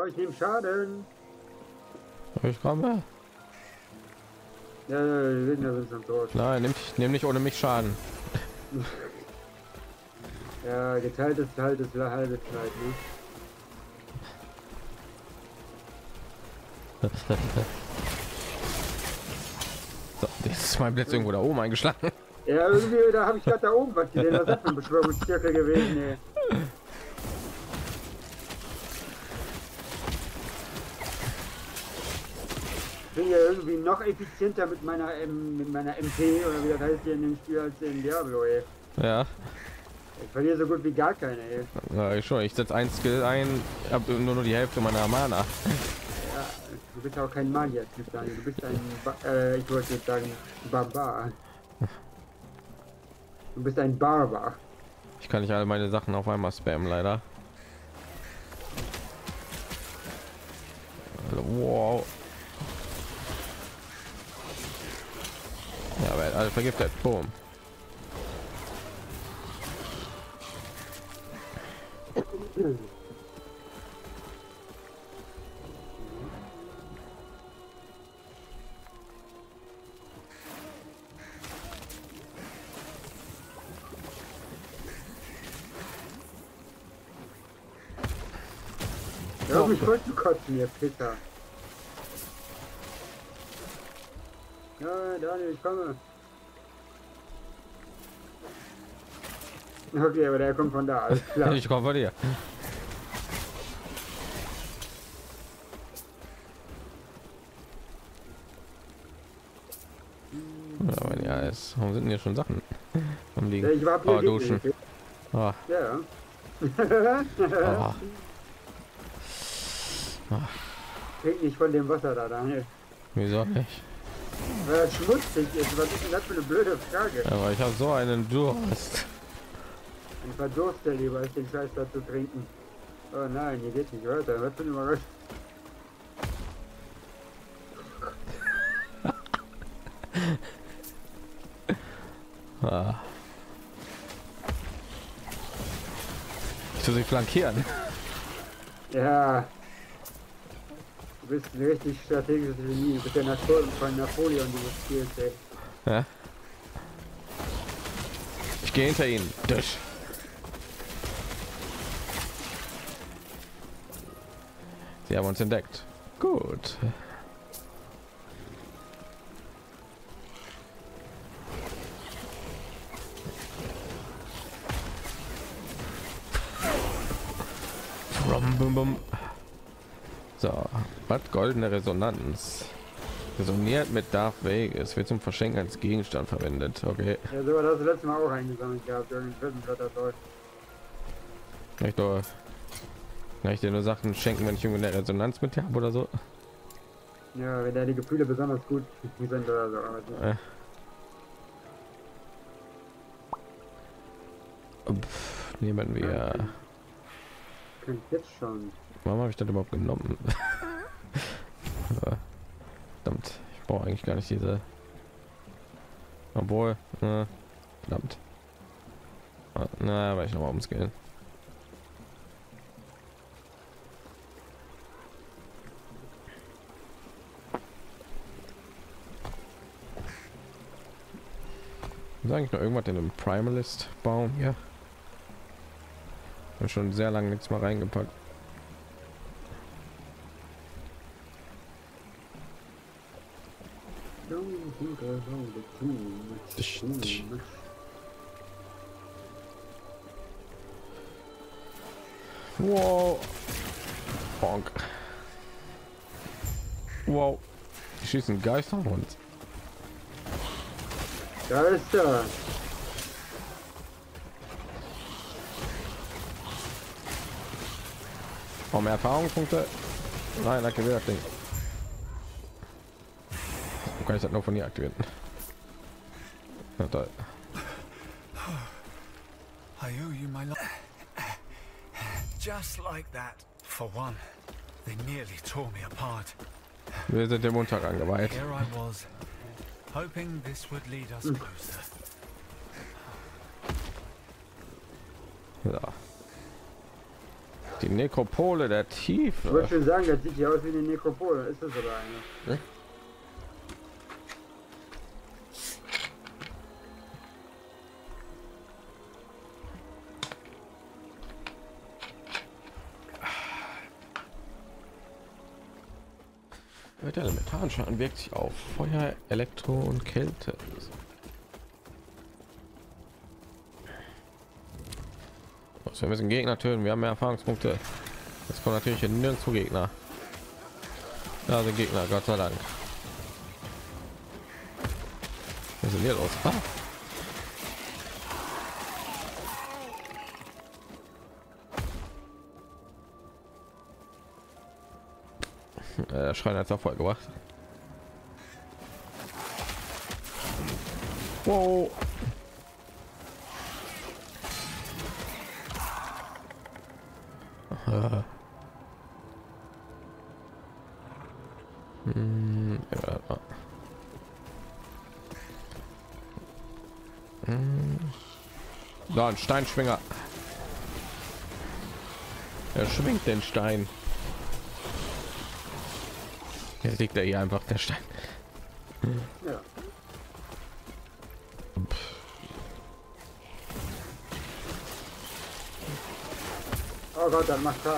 Oh, ich nehme Schaden. Ich komme. Ja, wir sind ja sonst am Tor. Nein, nehm nicht ohne mich Schaden. Ja, geteiltes Halt ist halbes Leid, ne? So, jetzt ist mein Blitz irgendwo da oben eingeschlagen. Ja, irgendwie, da habe ich gerade da oben was gesehen. Das ist ein Beschwörungszirkel gewesen, ey. Ich bin ja irgendwie noch effizienter mit meiner MP oder wie das heißt hier in dem Spiel als in Diablo, ey. Ja. Ich verliere so gut wie gar keine, ey. Na, ich schon, ich setze ein Skill ein, habe nur die Hälfte meiner Mana. Ja, du bist auch kein Magier-Typ, du bist ein, ich wollte jetzt sagen, Barbar. Du bist ein Barbar. Ich kann nicht alle meine Sachen auf einmal spammen, leider. Wow. Ja, aber er hat alle vergiftet. Boom. Ja, mich voll zu kotzen, ihr Pisser. Ja, Daniel, ich komme. Okay, aber der kommt von da, alles klar. Ich komme von dir. Aber ja, ist, warum sind denn hier schon Sachen am Liegen? Ich war hier duschen. Oh. Ja. Oh. Oh. Trink nicht von dem Wasser da, Daniel. Wieso nicht? Weil das schmutzig ist. Was ist denn das für eine blöde Frage? Aber ich habe so einen Durst. Ein Verdurst, der lieber als den Scheiß dazu trinken. Oh nein, hier geht nicht weiter. Was für eine Überraschung. Ah. Ich tue sie flankieren. Ja. Du bist ein richtig strategisches Genie. Du bist ja von Napoleon, die du spielst, ey. Ja. Ich gehe hinter ihnen. Durch. Sie haben uns entdeckt. Gut. So, was goldene Resonanz resoniert mit Darth Vegas, wird zum Verschenken als Gegenstand verwendet. Okay. Ja, so war das letzte Mal auch eingesammelt gehabt. Echt, oder? Kann ich dir nur Sachen schenken, wenn ich irgendwie eine Resonanz mit dir habe oder so? Ja, wenn da die Gefühle besonders gut sind oder so. Pff, nehmen wir. Kann ich jetzt schon. Warum habe ich das überhaupt genommen? Verdammt, ich brauche eigentlich gar nicht diese. Obwohl, verdammt. Na, weil ich noch mal ums Geld. Ist eigentlich noch irgendwas in dem Primalist Baum hier? Hab schon sehr lange nichts mal reingepackt. Wow. Bonk. Wow. Die schießen Geisterhund. Da ist er. Oh, mehr Erfahrungspunkte. Nein, da gewinnt das Ding. Kann ich das noch von hier aktivieren? Ja, toll. I owe you my life. Just like that. For one, they nearly tore me apart. Wir sind dem Untergang geweiht. Hoping this would lead us closer. Ja. Die Nekropole der Tiefe. Ich wollte schon sagen, das sieht hier aus wie eine Nekropole. Ist das aber eine? Hm? Der Elementarschaden wirkt sich auf Feuer, Elektro und Kälte. Also wir müssen Gegner töten, wir haben mehr Erfahrungspunkte. Jetzt kommen natürlich nirgendwo Gegner. Da sind Gegner, Gott sei Dank. Was ist denn hier los? Ah. Der Schrein hat es auch voll gemacht. Wow. So, ein Steinschwinger. Er schwingt den Stein. Jetzt liegt er hier einfach der Stein. Ja. Oh Gott, dann macht er.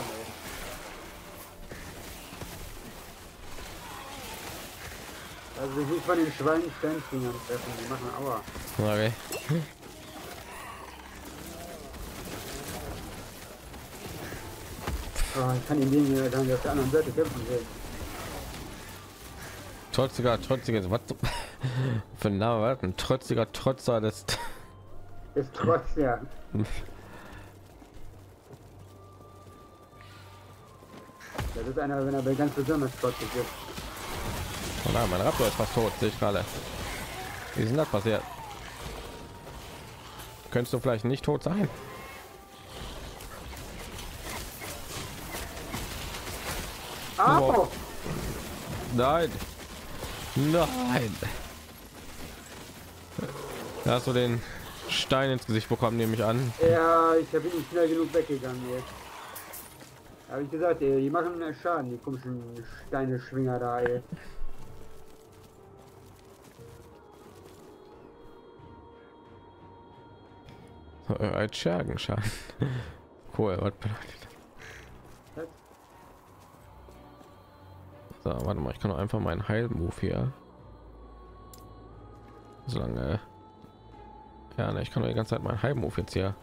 Also ich will von den Schweinen Steinfingern treffen, die machen Aua. Okay. Oh, ich kann ihn nicht mehr auf der anderen Seite kämpfen sehen. Trotziger, was für ein Name war das? Ein trotziger Trotzer des... Ist Trotz, ja. Das ist einer, wenn er bei ganz besonders trotzig ist. Oh nein, mein Raptor ist fast tot, sehe ich gerade. Wie ist denn das passiert? Könntest du vielleicht nicht tot sein? Oh. Nein. Nein. Da hast du den Stein ins Gesicht bekommen, nehme ich an. Ja, ich habe nicht schnell genug weggegangen. Habe ich gesagt, ey, die machen Schaden, die komischen Steine-Schwinger da. Ey. Als Schergenschaden. Cool, was bedeutet das? So, warte mal, ich kann doch einfach meinen Heilmove hier. Solange. Ja, ne, ich kann doch die ganze Zeit meinen Heilmove jetzt hier.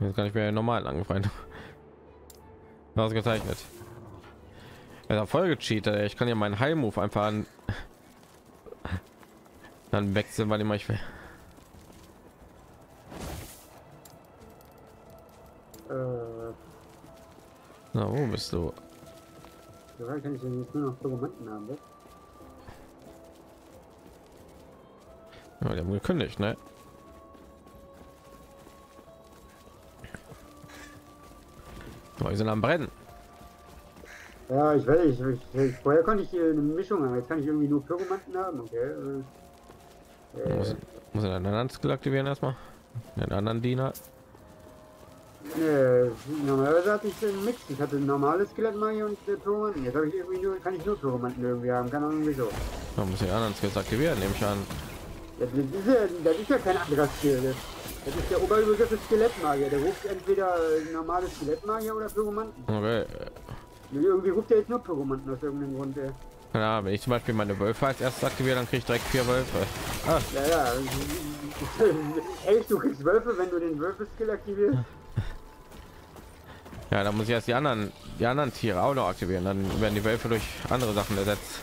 Jetzt kann ich mir normal angefallen. Ausgezeichnet. Also voll gecheatet, ich kann ja meinen Heilmove einfach an. Dann wechseln, weil immer ich will. Na, wo bist du? Ja, kann ich denn jetzt nur noch Dokumenten haben, ne? Ja, die haben gekündigt, ne? Oh, wir sind am Brennen. Ja, ich weiß nicht. Vorher konnte ich hier eine Mischung haben. Jetzt kann ich irgendwie nur Pyromanten haben, okay? Muss einen anderen Skill aktivieren erstmal. Den anderen Diener. Nee, normalerweise hatte ich den Mix. Ich hatte ein normales Skelett Magie und Pyromanten. Jetzt habe ich irgendwie nur, kann ich nur Pyromanten irgendwie haben, keine Ahnung wieso. Man muss die anderen Skills aktivieren, nehme ich an. Das ist ja kein anderer Skill. Das ist der Oberbegriff des Skelettmagier. Der ruft entweder normales Skelettmagier oder Pyromanten. Okay. Irgendwie ruft er jetzt nur Pyromanten aus irgendeinem Grund. Ey. Ja, wenn ich zum Beispiel meine Wölfe als erstes aktiviere, dann kriege ich direkt 4 Wölfe. Ah. Ja. Echt, du kriegst Wölfe, wenn du den Wölfe-Skill aktivierst? Ja, da muss ich erst die anderen Tiere auch noch aktivieren, dann werden die Wölfe durch andere Sachen ersetzt.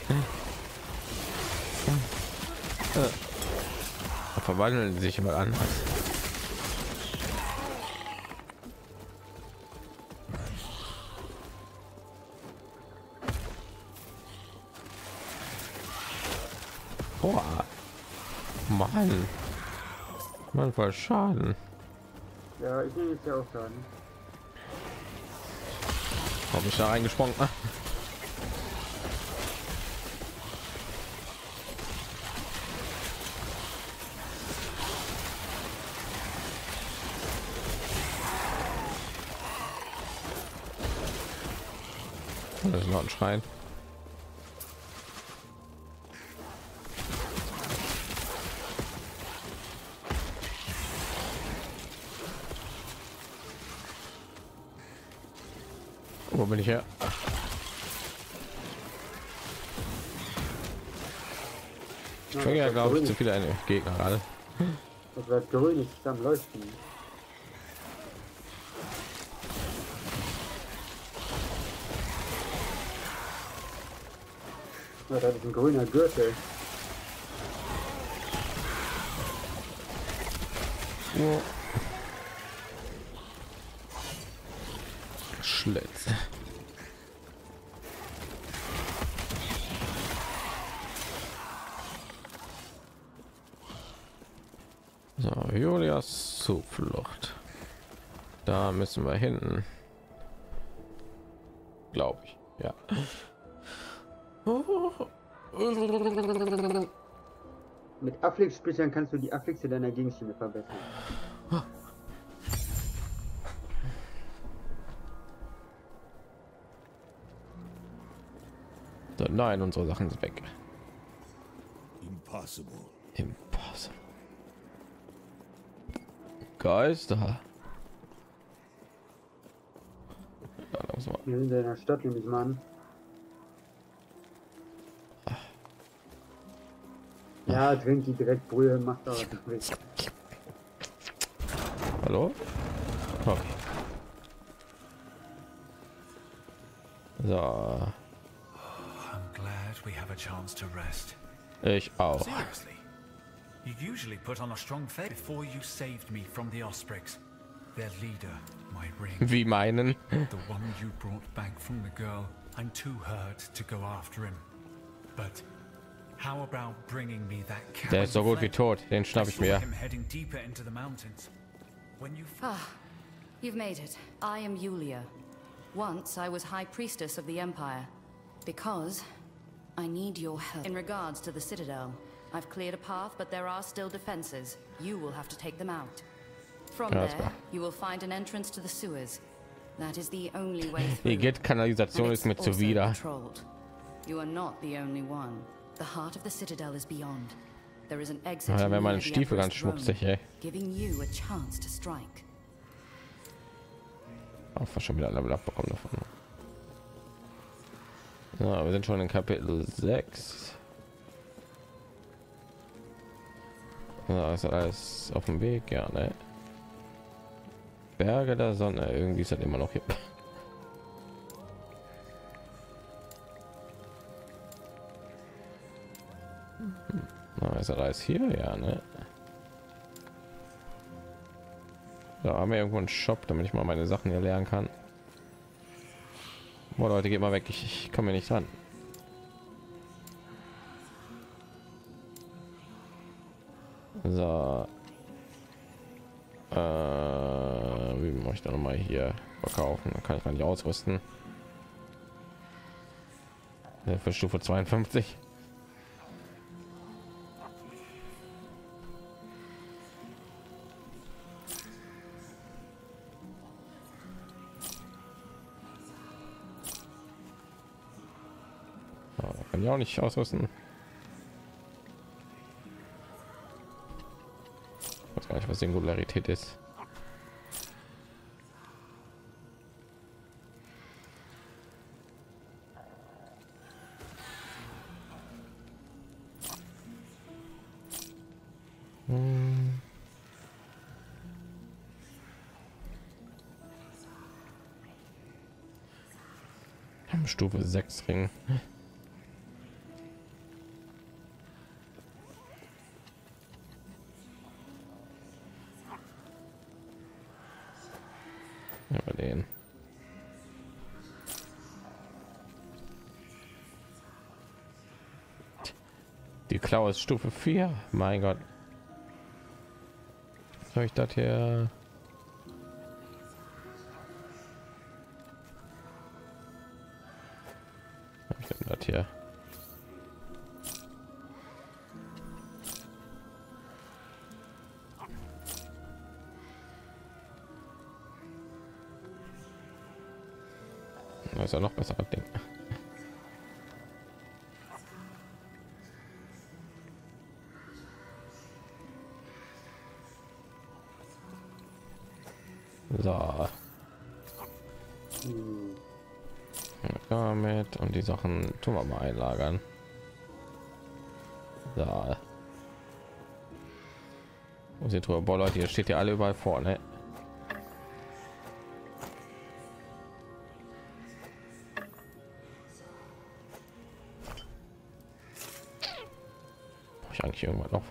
Da verwandeln sich immer anders. Oh, Mann, voll Schaden. Ja, ich nehme jetzt ja auch Schaden. Habe ich da reingesprungen? Das ist noch ein Schrein. Wo bin ich her? Ich kriege ja, glaube ich, zu viele Gegner gerade. Das wird grün, ist am Leuchten. Ja, das ist ein grüner Gürtel. Ja. Schlitz. So, Julias Zuflucht. Da müssen wir hinten. Glaube ich, ja. Mit Afflix-Spitzern kannst du die Afflixe deiner Gegenstände verbessern. So, nein, unsere Sachen sind weg. Impossible. Impossible. Geister. Wir sind in der Stadt, nehme ich mal an. Ja, trinkt die direkt Brühe, macht aber nichts. Hallo? Okay. So. Ich auch. You usually put on a strong face before you saved me from the Ospreys. Their leader, my ring. Wie meinen? The one you brought back from the girl. I'm too hurt to go after him. But how about bringing me that cat? Der ist so gut wie tot. Den schnapp ich mir. Heading deeper into the mountains. When you you've made it. I am Yulia. Once I was high priestess of the Empire. Because I need your help in regards to the Citadel. I've cleared a path, but there are still defenses. You will have to take them out. From there, you will find an entrance to the sewers. That is the only way through. Kanalisation ist mir zuwider. You are not the only one. The heart of the Citadel is beyond. There is an exit. Ja, wenn man Stiefel ganz schmutzig, ey. Giving you a chance to strike. Auch fast schon wieder ein Level abbekommen davon. Ja, wir sind schon in Kapitel 6. Ja, ist alles auf dem Weg, ja, ne? Berge der Sonne, irgendwie ist halt immer noch hier. Na, ist alles hier, ja, ne? Da haben wir irgendwo einen Shop, damit ich mal meine Sachen hier lernen kann. Boah, Leute, geht mal weg, ich komme mir nicht dran. So, wie mache ich da noch mal hier verkaufen? Dann kann ich gar nicht ausrüsten. Für Stufe 52. So, kann ich auch nicht ausrüsten. Gar nicht, was Singularität ist. Stufe 6 Ring. Klaus ist Stufe 4. Mein Gott. Soll ich das hier? Das hier. Das ist ja noch besser, das Ding. So. Damit und die Sachen tun wir mal einlagern. So. Und die Truhe, boah, Leute, hier steht ja alle überall vorne. Brauche ich eigentlich irgendwann noch?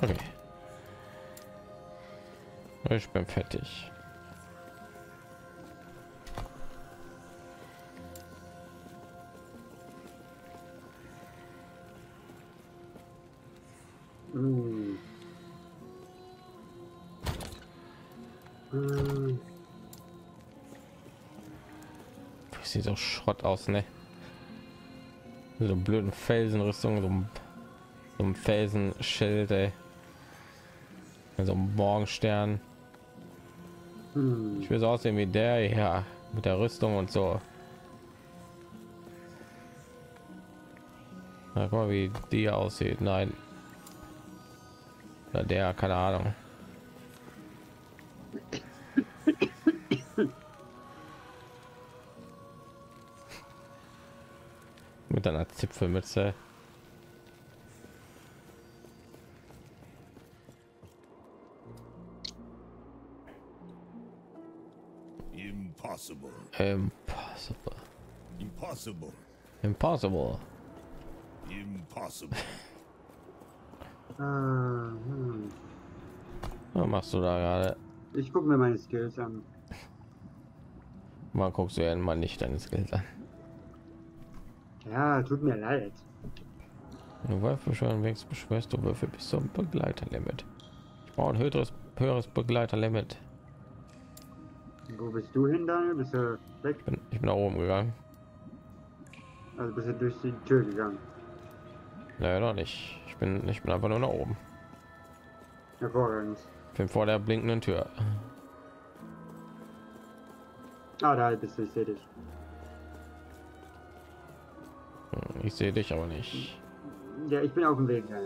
Okay. Ich bin fertig. Sieht so Schrott aus, ne? So blöden Felsenrüstung, so ein Felsenschilde. So ein Morgenstern. Ich will so aussehen wie der hier mit der Rüstung und so. Na, guck mal, wie die aussieht. Nein, oder der, keine Ahnung. Mit einer Zipfelmütze. Impossible. Was machst du da gerade? Ich gucke mir meine Skills an. Mal guckst du ja mal nicht deine Skills an. Ja, tut mir leid. Du Würfel schon wenigstens beschwörst du Würfel bis zum Begleiterlimit. Ich brauche ein höheres Begleiterlimit. Wo bist du hin, Daniel? Bist du weg? Ich bin nach oben gegangen. Also bist du durch die Tür gegangen? Naja, noch nicht. Ich bin einfach nur nach oben. Hervorragend. Ich bin vor der blinkenden Tür. Ah, da bist du, ich sehe dich. Ich sehe dich aber nicht. Ja, ich bin auf dem Weg. Ja.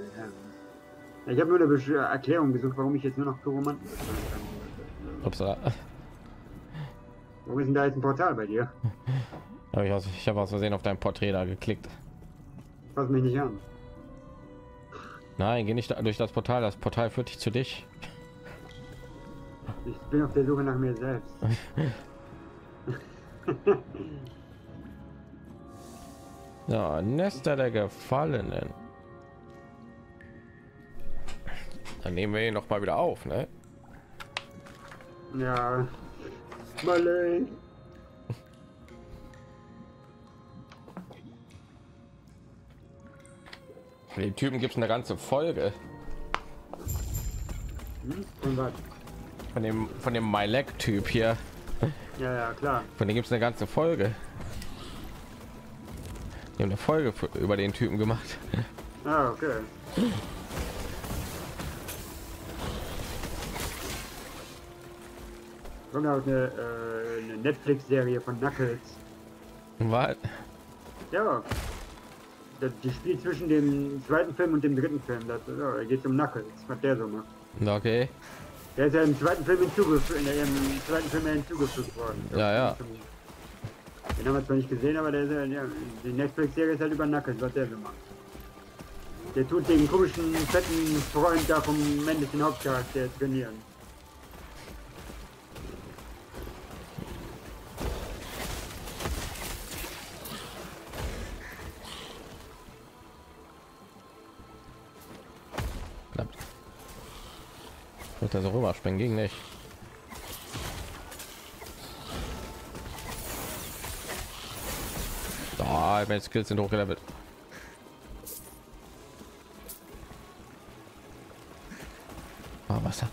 Ich habe nur eine Erklärung gesucht, warum ich jetzt nur noch Pyromanten kann. Upsa. Warum ist denn da jetzt ein Portal bei dir? Ich habe aus Versehen auf dein Porträt da geklickt. Fass mich nicht an. Nein, geh nicht durch das Portal. Das Portal führt dich zu dich. Ich bin auf der Suche nach mir selbst. Ja, Nester der Gefallenen. Dann nehmen wir ihn noch mal wieder auf, ne? Ja. Mal. Für die Typen gibt es eine ganze Folge. Von dem Mylek-Typ hier. Ja, ja, klar. Von dem gibt es eine ganze Folge. Wir haben eine Folge über den Typen gemacht. Ah, okay. Kommt auch eine Netflix-Serie von Knuckles. Was? Ja. Die spielt zwischen dem zweiten Film und dem dritten Film. Da geht um Knuckles, was der so macht. Okay. Der ist ja im zweiten Film hinzugefügt worden. Ja, ja. Den haben wir zwar nicht gesehen, aber der ist ja, die Netflix-Serie ist halt über Knuckles, was der so macht. Der tut den komischen, fetten Freund da vom Mendes, den Hauptcharakter, trainieren. Wird er so rüber springen, ging nicht. Ah, meine Skills sind hochgelevelt. Ah, Wasser.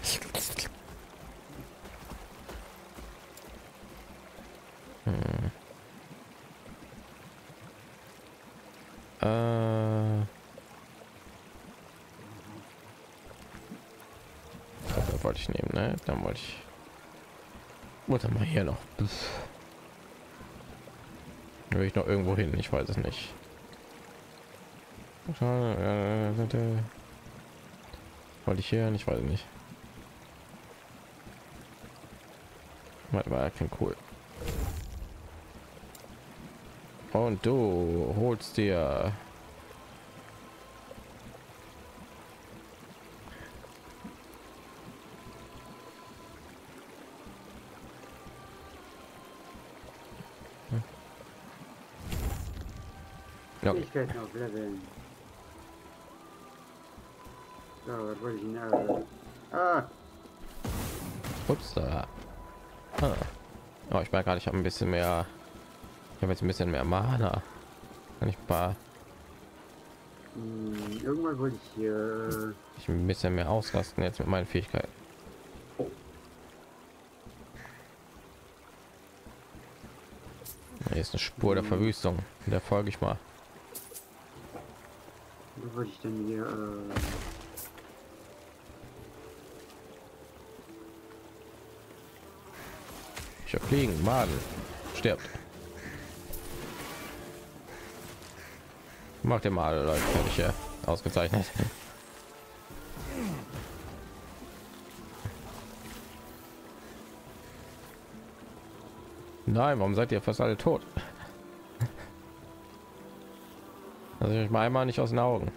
wollte ich nehmen, ne? Dann wollte ich... Warte mal hier noch. Will ich noch irgendwo hin? Ich weiß es nicht. Wollte ich hier? Ich weiß es nicht. War ja kein cool. Und du holst dir ich werde noch leveln. So, was wollte ich denn? Ah! Ups, da. Ah. Oh, ich merke gerade, ich habe ein bisschen mehr. Ich habe jetzt ein bisschen mehr Mana. Kann ich ein paar. Irgendwann wollte ich hier. Ich ein bisschen mehr ausrasten jetzt mit meinen Fähigkeiten. Hier ist eine Spur der Verwüstung. Da folge ich mal. Wo wollte ich denn hier? Ich hab fliegen, Magen stirbt. Macht den Mal, Leute, fertig, ja. Ausgezeichnet. Nein, warum seid ihr fast alle tot? Also ich mal einmal nicht aus den Augen.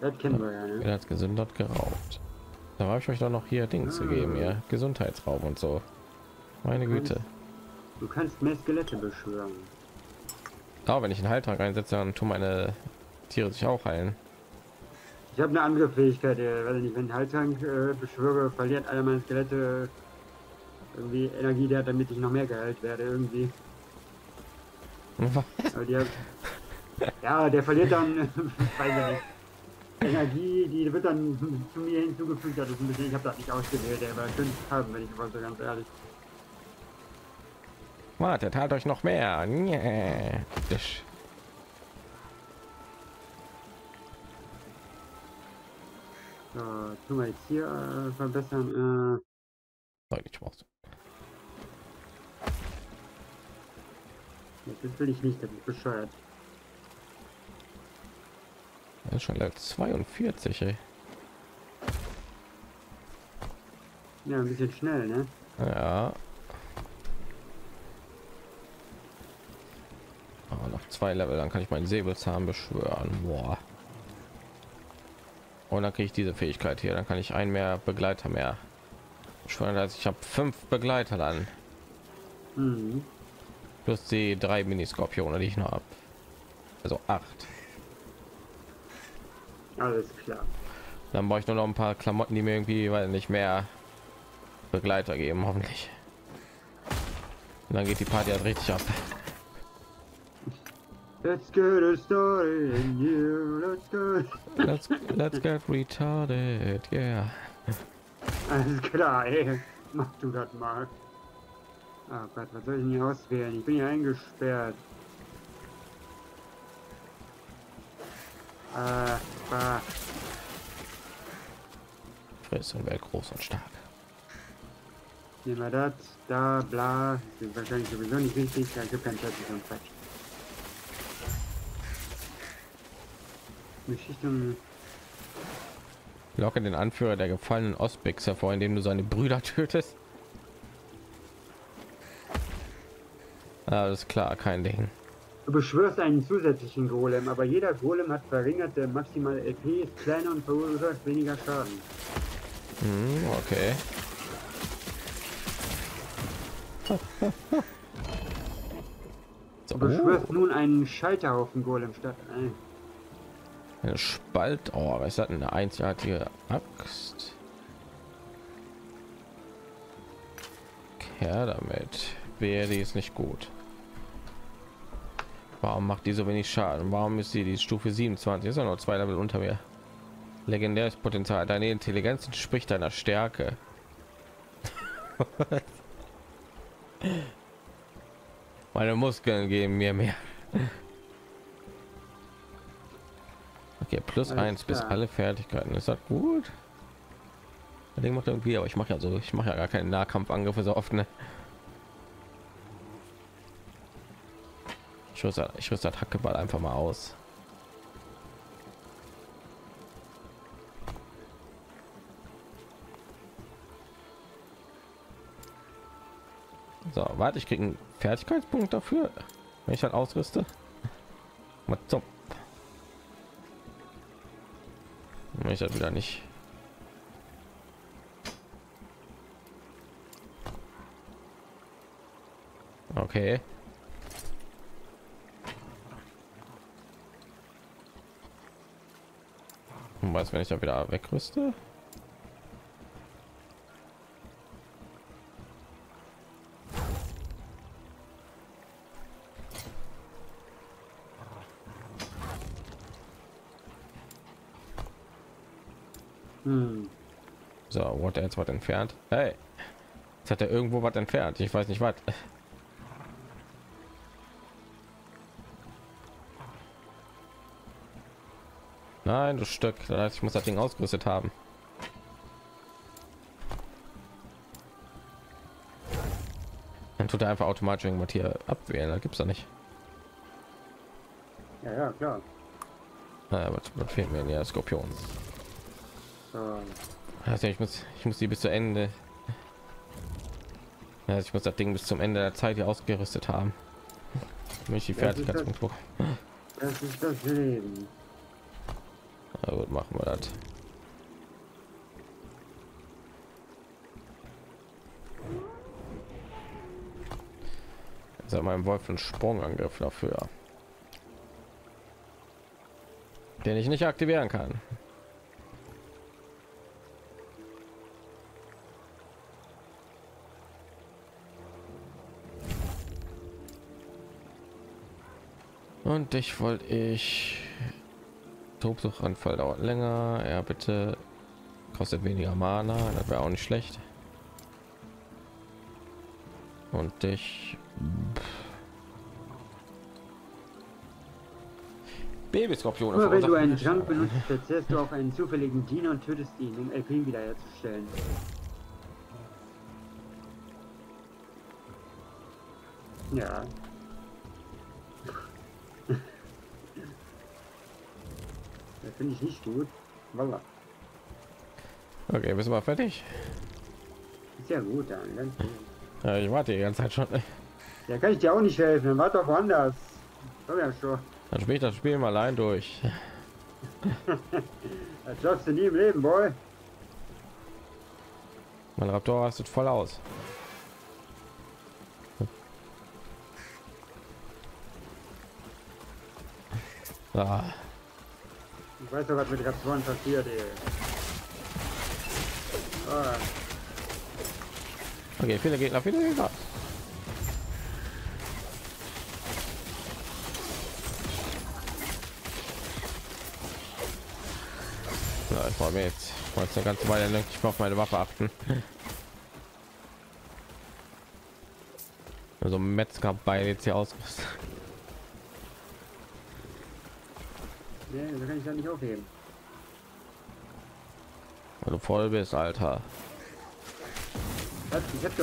Das kennen wir ja, ne? Er hat gesündert geraubt. Da habe ich euch doch noch hier Dings gegeben, ja. Gesundheitsraum und so. Meine Güte. Du kannst mehr Skelette beschwören. Aber wenn ich einen Heiltrank einsetze, dann tun meine Tiere sich auch heilen. Ich habe eine andere Fähigkeit, weil ich einen Heiltrank beschwöre, verliert alle meine Skelette irgendwie Energie, der hat, damit ich noch mehr geheilt werde irgendwie. Ja, der verliert dann Energie, die wird dann zu mir hinzugefügt. Das ist ein bisschen, ich habe das nicht ausgewählt, aber könnte ich haben, wenn ich wollte, ganz ehrlich. Wartet, halt euch noch mehr. Yeah. So, tun wir jetzt hier verbessern. Ich brauch's. Das will ich nicht, das ist bescheuert. Das ist schon Level 42, ey. Ja, ein bisschen schnell, ne? Ja. Aber noch 2 Level, dann kann ich meinen Säbelzahn beschwören. Boah. Und dann kriege ich diese Fähigkeit hier, dann kann ich einen mehr Begleiter mehr beschwören. Also ich habe 5 Begleiter dann. Plus die 3 Miniskorpione, die ich noch habe. Also 8. Alles klar. Dann brauche ich nur noch ein paar Klamotten, die mir irgendwie, weil nicht mehr Begleiter geben, hoffentlich. Und dann geht die Party halt richtig ab. Let's get a story in you. Let's get retarded. Yeah. Alles klar, ey. Mach du das mal. Oh Gott, was soll ich denn hier auswählen? Ich bin hier eingesperrt. Friss und werd groß und stark. Nehmen wir das, da, bla. Sind wahrscheinlich sowieso nicht wichtig, da gibt kein Platz und Quatsch. Geschichte. Locke den Anführer der gefallenen Osbeks hervor, indem du seine Brüder tötest. Alles klar, kein Ding. Du beschwörst einen zusätzlichen Golem, aber jeder Golem hat verringerte maximale LP, ist kleiner und verursacht weniger Schaden. Okay. So, du beschwörst nun einen Scheiterhaufen Golem statt eine Spalt. Oh, was ist das denn? Eine einzigartige Axt. Kerl damit. Wehe, die ist nicht gut. Warum macht die so wenig Schaden? Warum ist die Stufe 27? Ist ja noch 2 Level unter mir. Legendäres Potenzial. Deine Intelligenz entspricht deiner Stärke. Meine Muskeln geben mir mehr. Okay, plus alles 1 bis alle Fertigkeiten. Ist das gut? Das Ding macht irgendwie, aber ich mache ja so, ich mache ja gar keinen Nahkampfangriffe so oft, ne? Ich rüste das Hackeball einfach mal aus. So, warte, ich kriege einen Fertigkeitspunkt dafür, wenn ich halt ausrüste. Mal zum. Ich das wieder nicht. Okay. Und was, wenn ich da wieder wegrüste? So, wurde jetzt was entfernt? Hey, jetzt hat er irgendwo was entfernt. Ich weiß nicht was. Nein, du Stück. Das heißt, ich muss das Ding ausgerüstet haben. Dann tut er einfach automatisch irgendwas hier abwählen. Da gibt's da nicht. Ja, ja, klar. Naja, was fehlt mir denn? Ja, Skorpion. Also ich muss die bis zu Ende. Also ich muss das Ding bis zum Ende der Zeit hier ausgerüstet haben. Mich die Fertigkeitspunkte. Das ist das Leben. Na gut, machen wir das. Also mein Wolf einen Sprungangriff dafür, den ich nicht aktivieren kann. Und dich wollte ich. Tobsuchanfall dauert länger. Ja, bitte. Kostet weniger Mana. Das wäre auch nicht schlecht. Und dich. Babyskorpion. Wenn du einen Junk benutzt, verzehrst du auf einen zufälligen Diener und tötest ihn, um LP wiederherzustellen. Ja. Finde ich nicht gut. Voilà. Okay, bist du mal fertig? Ist ja gut, dann. Ja, ich warte die ganze Zeit schon. Ja, kann ich dir auch nicht helfen. Warte doch woanders. Ja schon. Dann spiel ich das Spiel mal allein durch. Das schaffst du nie im Leben, Boy. Mein Raptor rastet voll aus. Ah. Ich weiß doch, was mit Raptoren passiert, ey. Ah. Okay, viele Gegner. Na, ich brauche mir jetzt eine ganze Weile lang, ich brauche meine Waffe achten. Also Metzger bei jetzt hier aus. Nee, da kann ich ja nicht aufheben. Weil du voll bist, Alter. Ich hab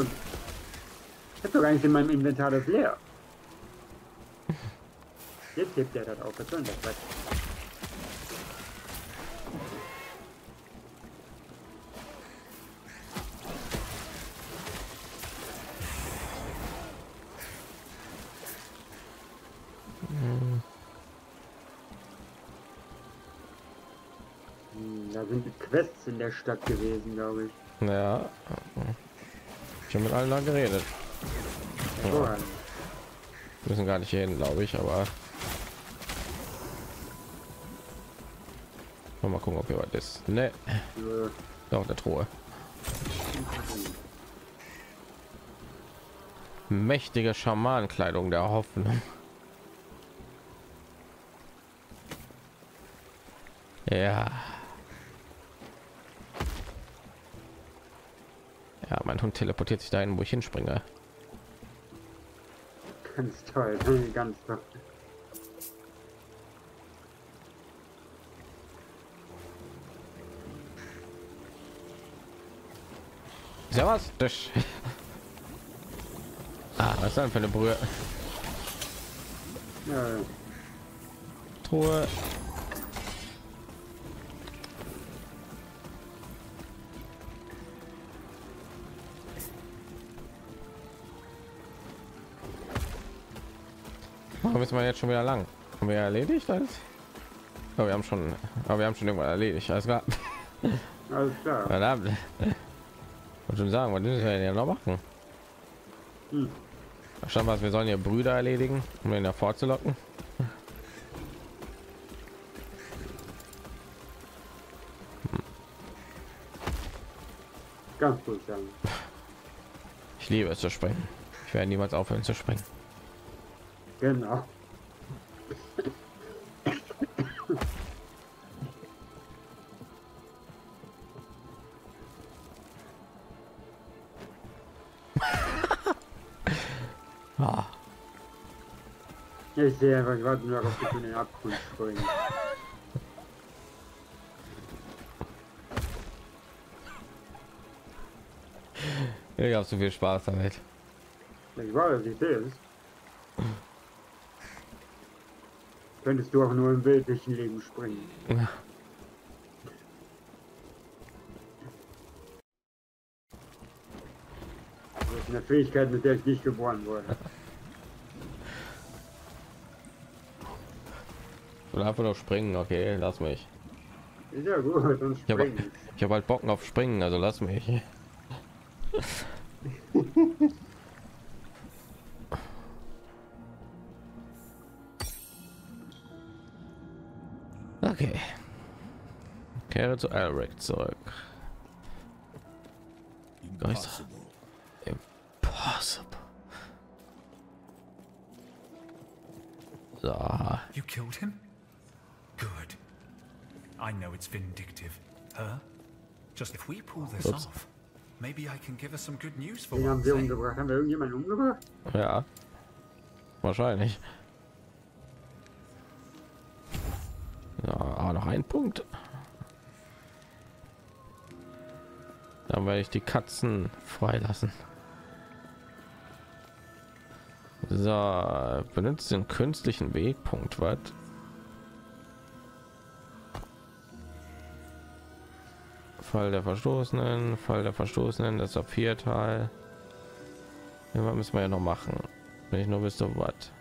doch gar nicht in meinem Inventar, das leer. Jetzt hebt er das auf, das soll das was. Quests in der Stadt gewesen, glaube ich. Ja, ich habe mit allen da geredet. Ja. Müssen gar nicht hin, glaube ich, aber mal gucken, ob jemand ist. Ne, doch der Truhe. Mächtige Schamanenkleidung der Hoffnung. Ja. Ja, mein Hund teleportiert sich dahin, wo ich hinspringe. Ganz toll, ganz toll. ja was. Ah, was ist denn für eine Brühe? Ja. Truhe. Warum müssen wir jetzt schon wieder lang? Haben wir erledigt alles? Oh, wir haben schon, irgendwann erledigt. Alles klar. Alles klar. Verdammt. Wollte schon sagen, was müssen wir denn noch machen? Hm. Stand was, wir sollen hier Brüder erledigen, um ihn hervorzulocken. Ganz gut sagen. Ich liebe es zu springen. Ich werde niemals aufhören zu springen. Genau. Ah. Ich sehe einfach gerade nur auf den Abgrund springen. Ich habe so viel Spaß damit. Ich weiß, ich sehe es. Könntest du auch nur im bildlichen Leben springen. Ja. Das ist eine Fähigkeit, mit der ich nicht geboren wurde. Oder einfach nur springen, okay, lass mich. Ist ja gut, dann springen. Ich hab halt Bocken auf Springen, also lass mich. Okay. Kehre zu Elric zurück. Impossible. Impossible. So. You killed him? Good. I know it's vindictive. Huh? Just if we pull this off, maybe I can give us some good news for you. Haben wir umgebracht? Haben wir irgendjemanden umgebracht? Ja. Wahrscheinlich. Ja, noch ein Punkt. Dann werde ich die Katzen freilassen. So, benutzt den künstlichen Wegpunkt. Was? Fall der Verstoßenen, das Papierteil. Ja, was müssen wir ja noch machen? Wenn ich nur wüsste, was.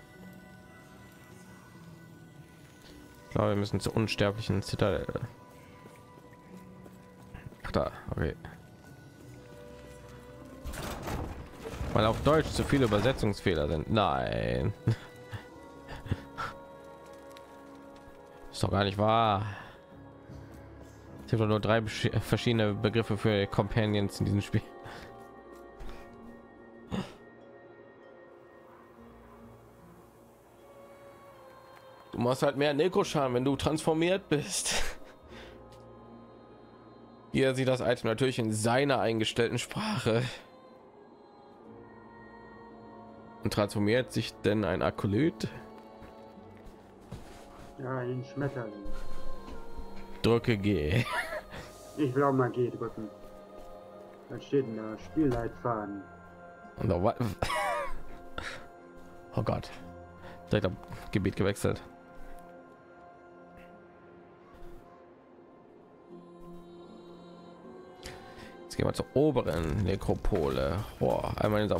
Aber wir müssen zur unsterblichen Zitadelle. Ach da, okay. Weil auf Deutsch zu viele Übersetzungsfehler sind. Nein. Ist doch gar nicht wahr. Es gibt doch nur 3 verschiedene Begriffe für Companions in diesem Spiel. Du machst halt mehr Neko-Charme, wenn du transformiert bist. Hier sieht das Item natürlich in seiner eingestellten Sprache. Und transformiert sich denn ein Akolyt? Ja, ein Schmetterling. Drücke G. Ich will auch mal G drücken. Dann steht in der Spielleitfaden. No, oh Gott. Direkt am Gebiet gewechselt. Jetzt gehen wir zur oberen Nekropole. Boah, einmal in so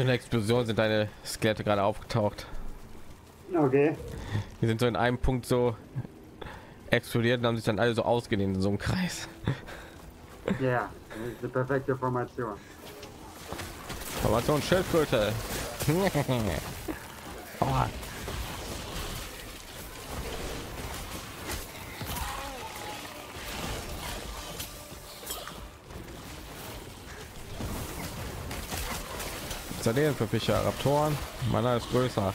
einer Explosion sind deine Skelette gerade aufgetaucht. Okay. Die sind so in einem Punkt so explodiert und haben sich dann alle so ausgedehnt in so einem Kreis. Ja, das ist die perfekte Formation. Formation Schildkröte. Oh. Sardinen für Fische, Raptoren, meiner ist größer.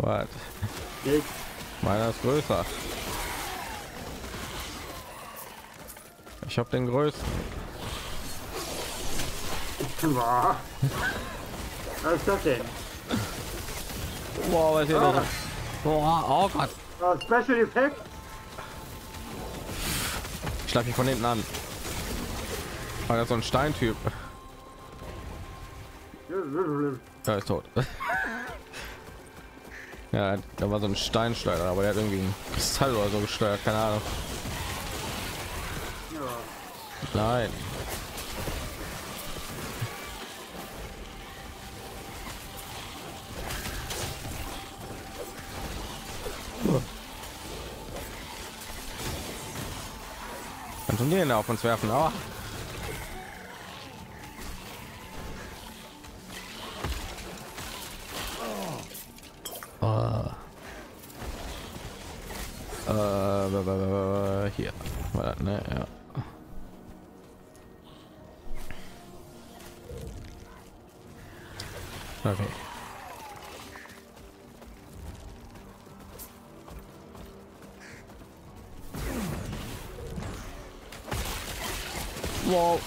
What? Meiner ist größer. Ich habe den größten. Was ist das denn? Boah, was ist hier noch? Boah, oh Gott. Oh, Special Effekt. Ich schlag mich von hinten an. War das so ein Steintyp? Ja, ist tot. Ja, da war so ein Steinschneider, aber der hat irgendwie ein Kristall oder so gesteuert, keine Ahnung. Nein. Kannst du den auf uns werfen? Oh. Hier war das, ne? Ja. Okay. Wow.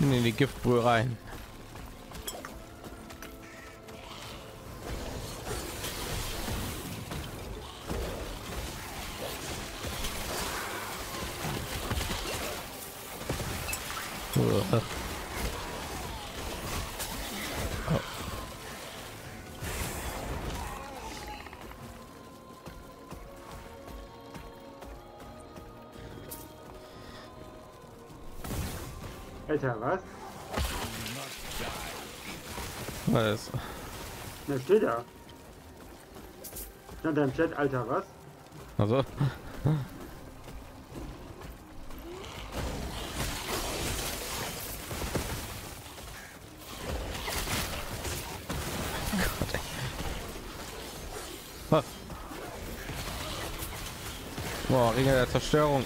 In die Giftbrühe rein. Alter, was? Was? Da steht da. Stand da im Chat, Alter, was? Also. Gott. Boah, Ringe der Zerstörung.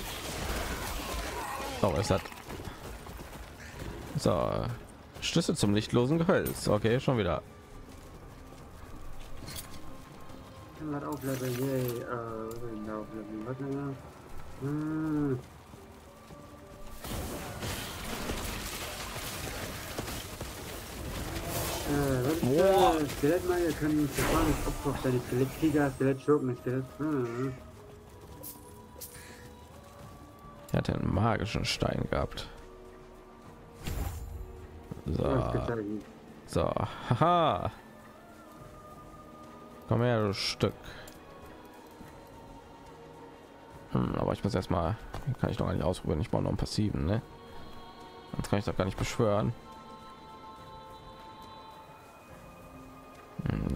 Oh, es hat. So, Schlüssel zum lichtlosen Gehölz. Okay, schon wieder. Skelettmeier können Opfer sein, Skelettkrieger, Skelettschurken, Skelett. Er hat einen magischen Stein gehabt. So, so, haha. Komm her, du Stück. Aber ich muss erstmal, kann ich doch gar nicht ausprobieren. Ich brauche noch einen passiven, ne? Sonst kann ich doch gar nicht beschwören.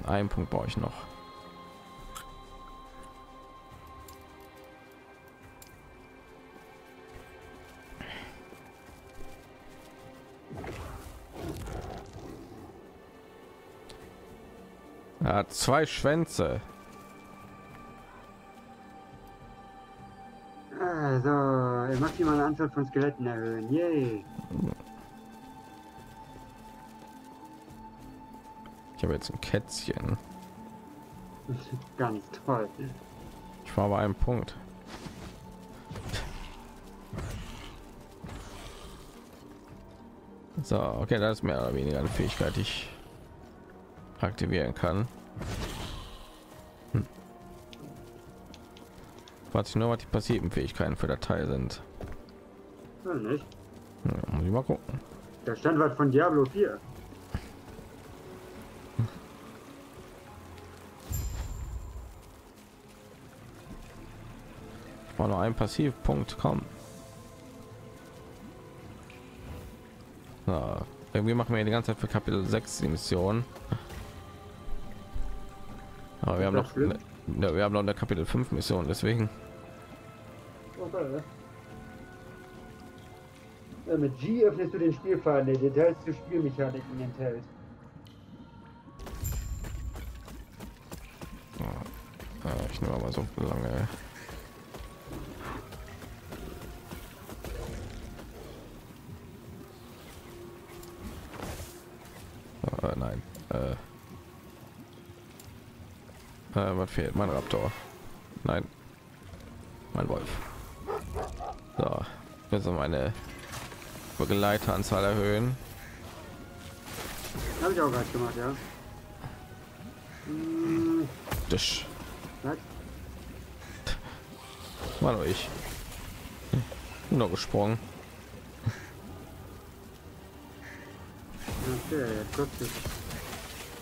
Einen Punkt brauche ich noch. Hat 2 Schwänze. Also, er macht die mal eine Anzahl von Skeletten erhöhen. Yay. Ich habe jetzt ein Kätzchen. Ganz toll. Ich war bei einem Punkt. So, okay, das ist mehr oder weniger eine Fähigkeit, die ich aktivieren kann. Warte ich nur, was die passiven Fähigkeiten für Datei sind. Ja, nicht. Ja, muss ich mal gucken. Der Standort von Diablo 4. Ich war noch ein Passivpunkt, komm. Na, irgendwie machen wir die ganze Zeit für Kapitel 6 die Mission. Aber wir haben noch eine, wir haben noch eine Kapitel 5 Mission, deswegen. Okay. Mit G öffnest du den Spielpfad, der Details zur Spielmechanik enthält. Ich nehme aber so lange. Nein. Was fehlt? Mein Raptor. Nein. Mein Wolf. So, jetzt meine Begleiteranzahl erhöhen. Habe ich auch gerade gemacht, ja. Hm. Tisch. War doch ich. Bin noch gesprungen. Okay, jetzt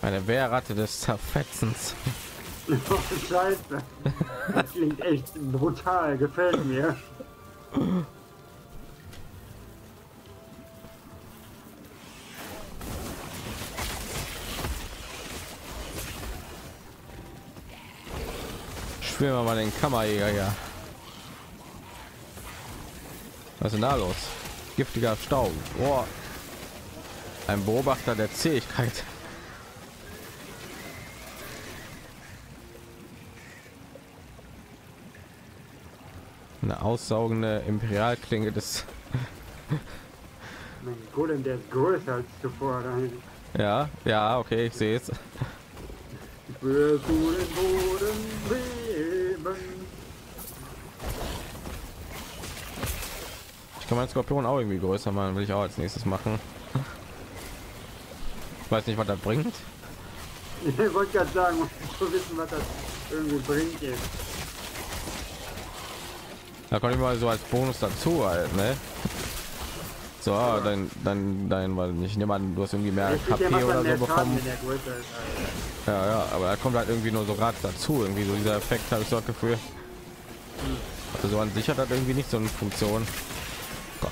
eine Wehrratte des Zerfetzens. Scheiße. Das klingt echt brutal, gefällt mir. Spielen wir mal den Kammerjäger hier. Was ist denn da los? Giftiger Staub. Boah. Ein Beobachter der Zähigkeit. Eine aussaugende Imperialklinge des mein Golem, der ist größer als zuvor. Ja, ja, okay, ich sehe es. Ich kann meinen Skorpion auch irgendwie größer machen, will ich auch als nächstes machen. Ich weiß nicht, was das bringt. Ich wollte gerade sagen, zu wissen, was das irgendwie bringt jetzt. Da kann ich mal so als Bonus dazu halt, ne? So, ja. dann weil ich nehme an, du hast irgendwie mehr KP oder so bekommen. Ja, ja, aber da kommt halt irgendwie nur so grad dazu, irgendwie so dieser Effekt, habe ich so das Gefühl. Also so an sich hat das irgendwie nicht so eine Funktion. Gott.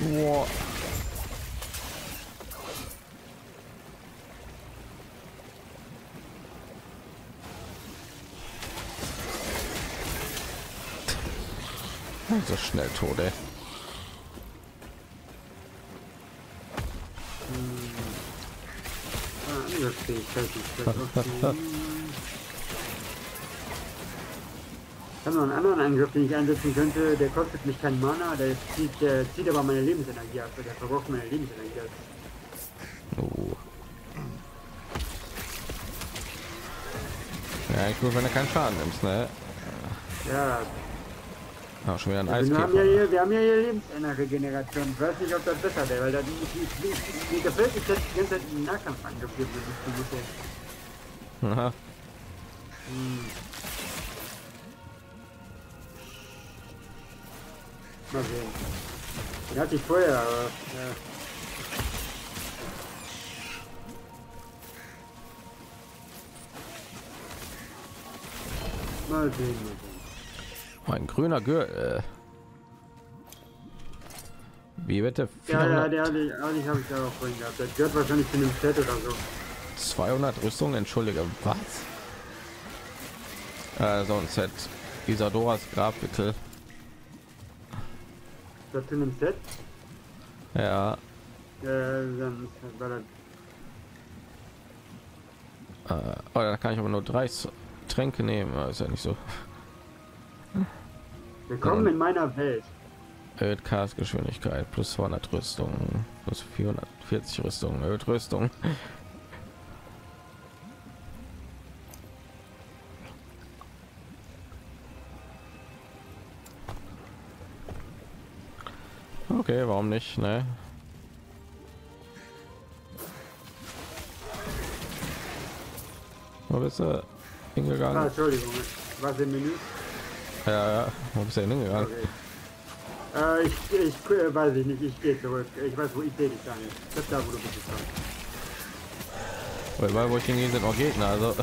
Wow. So schnell Tode. Ich habe noch einen anderen Angriff, den ich einsetzen könnte, der kostet mich keinen Mana, der zieht aber meine Lebensenergie ab, der verbraucht meine Lebensenergie ab. Oh. Ja, ich will, wenn du keinen Schaden nimmst, ne? Ja. Auch schon wieder ein Eis. Wir haben ja hier Lebensenergie-Regeneration. Ich weiß nicht, ob das besser wäre, weil da die gefällt sich jetzt die ganze Zeit in den Nahkampf angeführt wird. Aha. Hm. Mal sehen. Den hatte ich vorher, aber ja. Mal sehen, mal sehen. Mein grüner Gürtel. Wie bitte? 400? Ja, der habe ich da auch vorhin gehabt. Der gehört wahrscheinlich zu einem Set oder so. 200 Rüstungen, entschuldige, was? So ein Set. Isadoras Grabwickel. Das in dem Set? Ja. Dann war das. Oh, da kann ich aber nur 3 Tränke nehmen, aber ist ja nicht so. Willkommen in meiner Welt. Erhöht Cast-Geschwindigkeit plus 200 Rüstung, plus 440 Rüstung, erhöht Rüstung. Okay, warum nicht, ne? Wo bist du hingegangen? Ah, Entschuldigung, was im Menü? Ja, wo bist du hingegangen? Okay. Ich weiß ich nicht, ich gehe zurück. Ich weiß, wo ich sehe dich gar nicht. Das ist da, wo du bist. Weil wo ich hingehe, sind auch Gegner, also...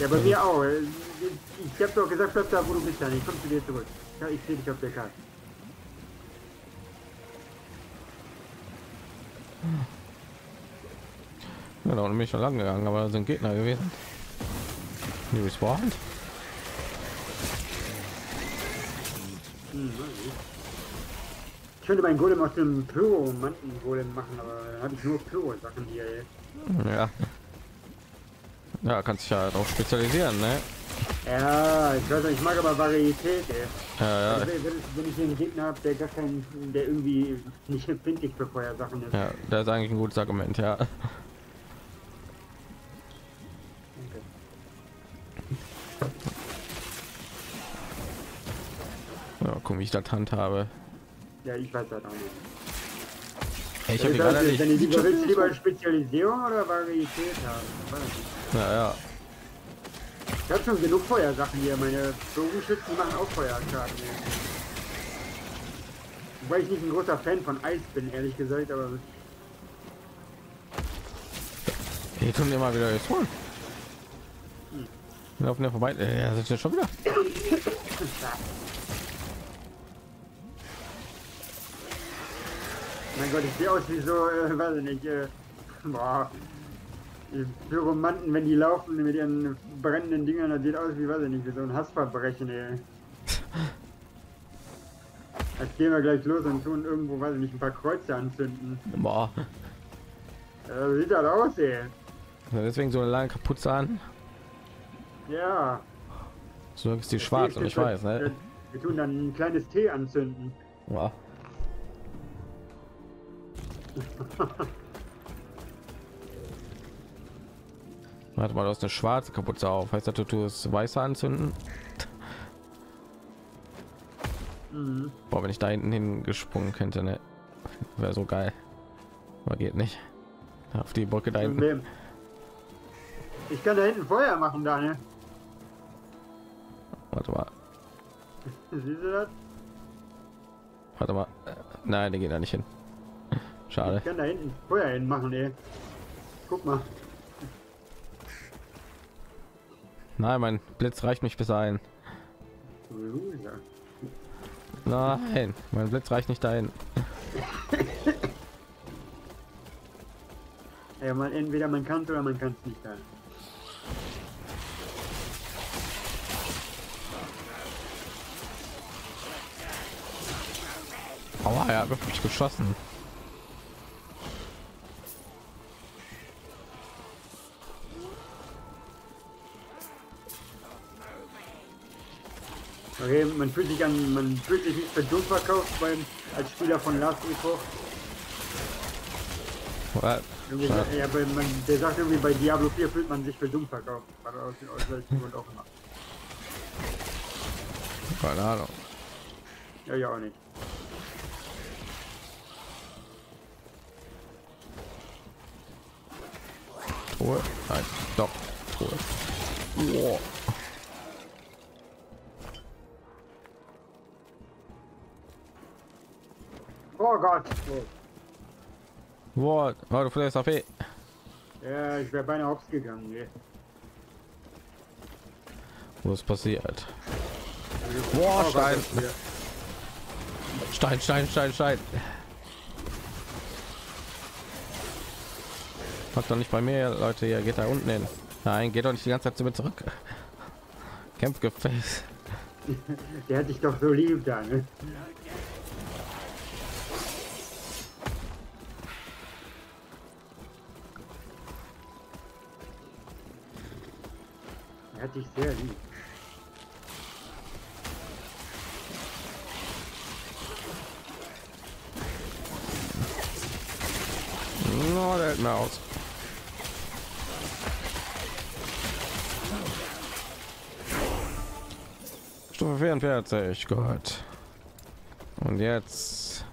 Ja, bei mir auch. Ich habe doch gesagt, bleib da, wo du bist, dann. Ich komme zu dir zurück. Ich sehe dich auf der Karte. Ja, da bin ich schon lang gegangen, aber da sind Gegner gewesen. Die respawned. Ich könnte meinen Golem aus dem Pyro-Manten-Golem machen, aber dann habe ich nur Pyro-Sachen hier. Ey. Ja. Ja, kannst dich ja darauf spezialisieren, ne? Ja, ich weiß nicht, ich mag aber Varietät, ey. Ja, ja. Also, wenn ich den Gegner habe, der gar keinen, der irgendwie nicht empfindlich für Feuersachen ist. Ja, das ist eigentlich ein gutes Argument, ja. Ja, guck, wie ich das handhabe. Ja, ich weiß das auch nicht. Ich habe gerade nicht. Wenn ich lieber Spezialisierung oder Varietät haben. Naja. Ich habe schon genug Feuersachen hier. Meine Bogenschützen machen auch Feuerattacken. Wobei ich nicht ein großer Fan von Eis bin, ehrlich gesagt, aber... Hier kommen wir mal wieder jetzt holen. Wir laufen ja vorbei. Ja, sind ja schon wieder. Mein Gott, ich sehe aus wie so, weiß ich nicht, boah, die Pyromanten, wenn die laufen mit ihren brennenden Dingern, das sieht aus wie, weiß ich nicht, wie so ein Hassverbrechen, ey. Jetzt gehen wir gleich los und tun irgendwo, weiß ich nicht, ein paar Kreuze anzünden. Boah. Wie sieht das aus, ey? Na, deswegen so eine lange Kapuze an. Ja. So ist die das schwarz und ich weiß, ne? Wir tun dann ein kleines Tee anzünden. Boah. Warte mal, du hast eine schwarze Kapuze auf. Heißt das, du tust weiße anzünden? Mhm. Boah, wenn ich da hinten hingesprungen könnte, ne? Wäre so geil. Aber geht nicht. Auf die Brücke da hinten. Ich kann da hinten Feuer machen, Daniel. Warte mal. Siehst du das? Warte mal. Nein, der geht da nicht hin. Schade. Ich kann da hinten Feuer hin machen, ey. Guck mal. Nein, mein Blitz reicht mich bis ein. Nein, mein Blitz reicht nicht dahin. Ja, man, entweder man kann es oder man kann es nicht dahin. Aua, er hat mich geschossen. Okay, man fühlt sich an, man fühlt sich nicht für dumm verkauft beim als Spieler von Last Epoch. Ja, man, der sagt irgendwie, bei Diablo 4 fühlt man sich für dumm verkauft, weil aus den ausgleichen Grund auch immer. Keine Ahnung. Ja, ja auch nicht. Truhe? Nein, doch. Truhe. Wow. Oh Gott! Wow, oh, du fällst auf. Ja, ich wäre beinahe hops gegangen. Ey. Was passiert? Boah, oh, Stein. Stein, Stein, Stein, Stein. Macht doch nicht bei mir, Leute. Hier geht da unten hin. Nein, geht doch nicht die ganze Zeit zu mir zurück. Kämpfgefäß. Der hat dich doch so lieb, da. Ne? Hätte ich sehr lieb. No, der hält mir aus. Stufe 44, Gott. Und jetzt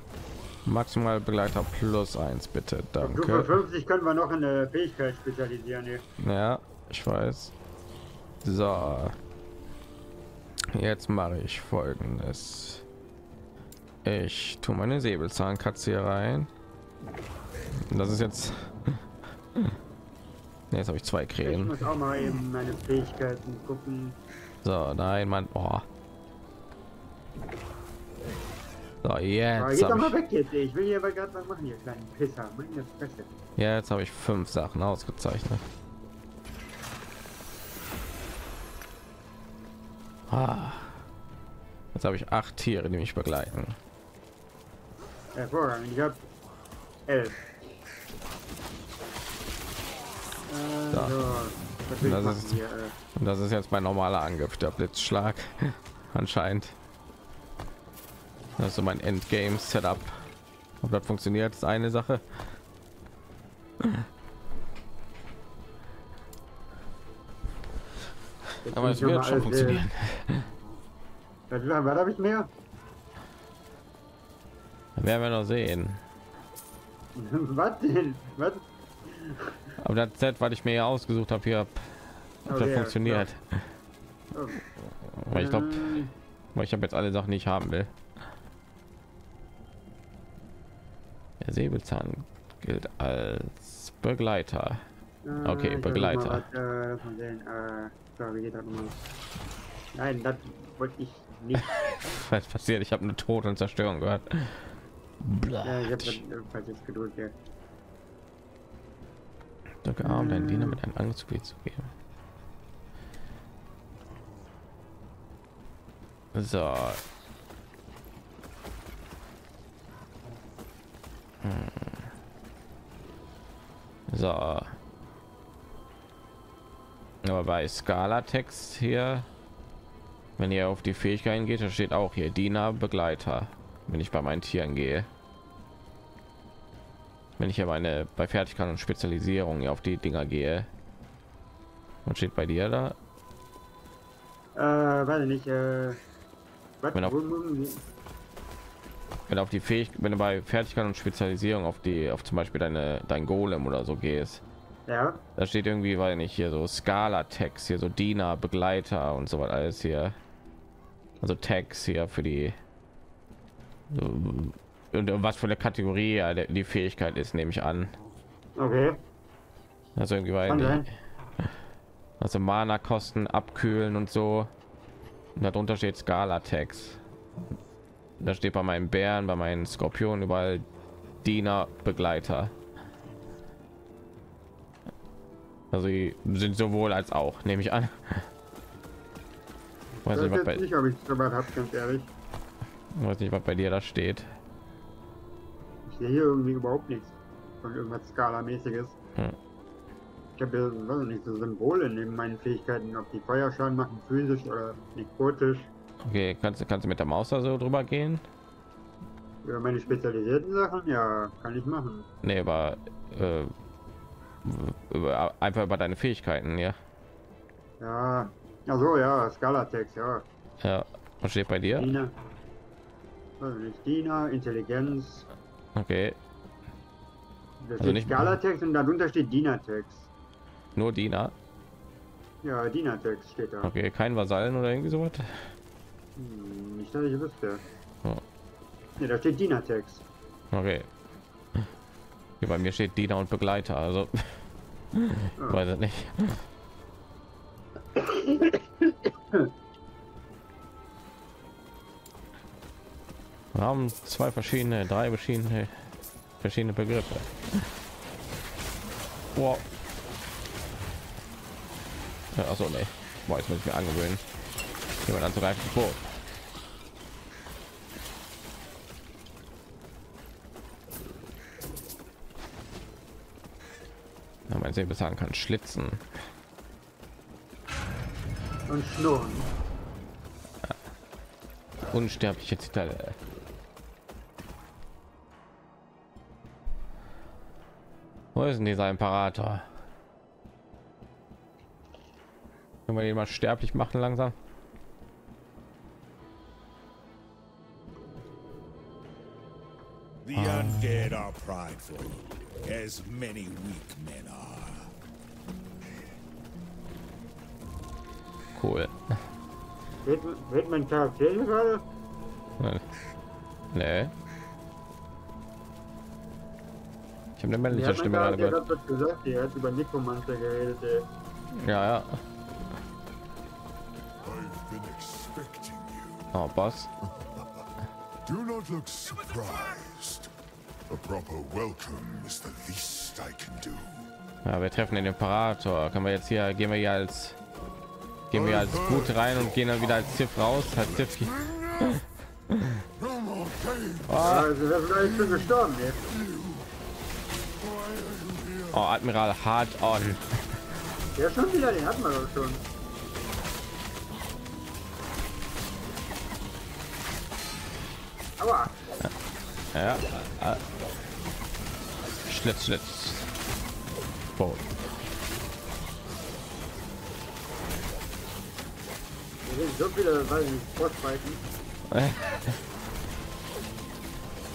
maximal Begleiter +1, bitte. Danke. Stufe 50 können wir noch in der Fähigkeit spezialisieren. Hier. Ja, ich weiß. So, jetzt mache ich Folgendes. Ich tue meine Säbelzahnkatze hier rein. Das ist jetzt... Nee, jetzt habe ich 2 Krähen. Ich muss auch mal eben meine Fähigkeiten gucken. So, nein, Mann. Oh. So, jetzt doch mal weg jetzt. Ich will hier aber gerade was machen, ihr kleinen Pisser. Ja, jetzt habe ich 5 Sachen ausgezeichnet. Jetzt habe ich 8 Tiere, die mich begleiten. Hervorragend, ich habe 11. So. Das ist jetzt mein normaler Angriff, der Blitzschlag. Anscheinend. Das ist so mein Endgame-Setup. Ob das funktioniert, ist eine Sache. Aber das wird schon funktionieren. Wie lange habe ich mehr? Werden wir noch sehen. Was denn? Was? Aber das Set, was ich mir ja ausgesucht habe, hier funktioniert. Klar. Weil ich glaube, ich habe jetzt alle Sachen, die ich haben will. Der Säbelzahn gilt als Begleiter. Okay, Begleiter. Nein, das wollte ich nicht. Was passiert? Ich habe nur Tod und Zerstörung gehört. Ja, ich habe jetzt Geduld. Arm deinen Diener mit einem Angriffsgebiet zu geben. So. So. Aber bei Skala-Text hier, wenn ihr auf die Fähigkeiten geht, da steht auch hier Diener, Begleiter. Wenn ich bei meinen Tieren gehe, wenn ich ja meine bei Fertigkeit und Spezialisierung auf die Dinger gehe, und steht bei dir da, weiß nicht, wenn auf die Fähigkeit, wenn du bei Fertigkeit und Spezialisierung auf die, auf zum Beispiel dein Golem oder so gehst, ja, da steht irgendwie, weil nicht hier so Skala-Tags, hier so Diener, Begleiter und so was alles hier, also Tags hier für die, und was für eine Kategorie die Fähigkeit ist, nehme ich an. Okay. Also irgendwie bei, also Mana Kosten, abkühlen und so. Und darunter steht Skala Text. Da steht bei meinen Bären, bei meinen Skorpionen überall Diener, Begleiter. Also die sind sowohl als auch, nehme ich an. Weiß nicht, was ich gemacht habe, ganz ehrlich. Weiß nicht, was bei dir da steht. Ich sehe hier irgendwie überhaupt nichts von irgendwas skalamäßiges. Ich habe ja nicht so Symbole neben meinen Fähigkeiten, ob die Feuerschaden machen, physisch oder nekrotisch. Okay, kannst du mit der Maus da so drüber gehen? Über meine spezialisierten Sachen, ja, kann ich machen. Nee, aber einfach über deine Fähigkeiten, ja. Ja, also ja, Skala-Text, ja. Ja, was steht bei dir? Diener. Also nicht Diener, Intelligenz. Okay. Da also nicht Skala-Text und darunter steht Diener-Text. Nur Diener? Ja, Diener-Text steht da. Okay, kein Vasallen oder irgendwie sowas? Hm, nicht, dass ich wüsste. Oh. Ja, da steht Diener-Text. Okay. Hier bei mir steht Diener und Begleiter, also... Ich weiß es nicht. Wir haben drei verschiedene Begriffe. Wow. Achso, nee. Boah, jetzt muss ich mir angewöhnen, jemand anzugreifen. Boah. Ja, mein Säbelzahn kann schlitzen und schnurren. Ja. Unsterbliche Zitadelle. Wo ist denn dieser Imperator? Können wir den mal sterblich machen langsam? The undead are prideful, as many weak men are. Cool. Wird mein Charakter hier gerade? Nee. Ich habe eine männliche Stimme gerade gehört. Hat gesagt, er hat über Necromancer geredet, ey. Ja, ja. Oh, Boss. Do not look surprised. A proper welcome is the least I can do. Ja, wir treffen den Imperator. Können wir jetzt hier, gehen wir als gut rein und gehen dann wieder als Ziff raus. Als Ziff. Oh, Admiral hard on. Ja, schon wieder, den hat man doch schon. Aua. Ja. Schlitz. Boah. Hier sind so viele, weiß ich nicht, Sportspalten.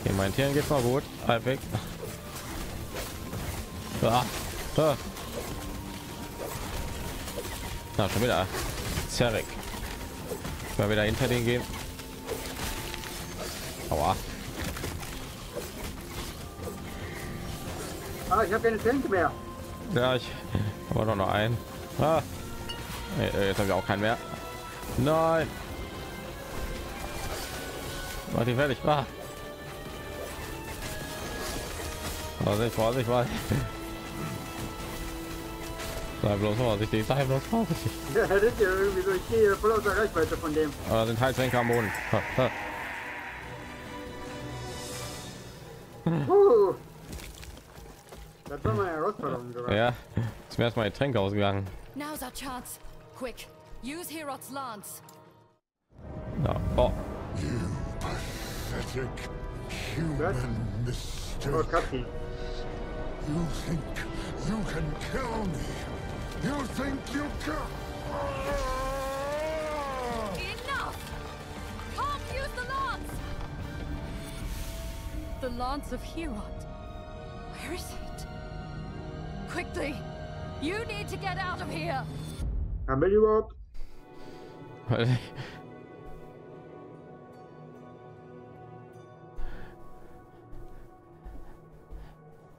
Hier, mein Tieren geht's mal gut. Halbwegs. Ah, ah. Na, schon wieder. Zerrick. Mal wieder hinter den gehen. Aua. Ah, ich habe keine Tränke mehr. Ja, ich aber doch noch einen. Ah. Jetzt habe ich auch keinen mehr. Nein. Mach die fertig. Ah. Vorsicht, Vorsicht, Vorsicht. Sei bloß vorsichtig, sei bloß vorsichtig. Ja, das ist ja irgendwie so, ich gehe voll aus der Reichweite von dem. Aber sind Heizlenker am Boden. Ha, ha. Das war meine Herausforderung sogar. Ja, ist mir erstmal die Tränke ausgegangen. Now's our chance. Quick, use Herod's lance. Na, oh. You pathetic human mistake. You think you can kill me? You think you can? Enough! Can't use the lance. The lance of Herod. Where is it? Quickly! You need to get out of here. Haben wir überhaupt?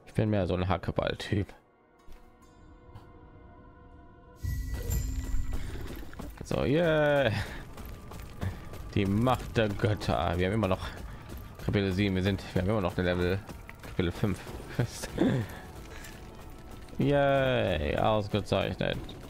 Ich bin mehr so ein Hackeball-Typ. So, yeah. Die Macht der Götter. Wir haben immer noch Kapitel 7. Wir haben immer noch eine Level Kapitel 5. Yeah, ausgezeichnet.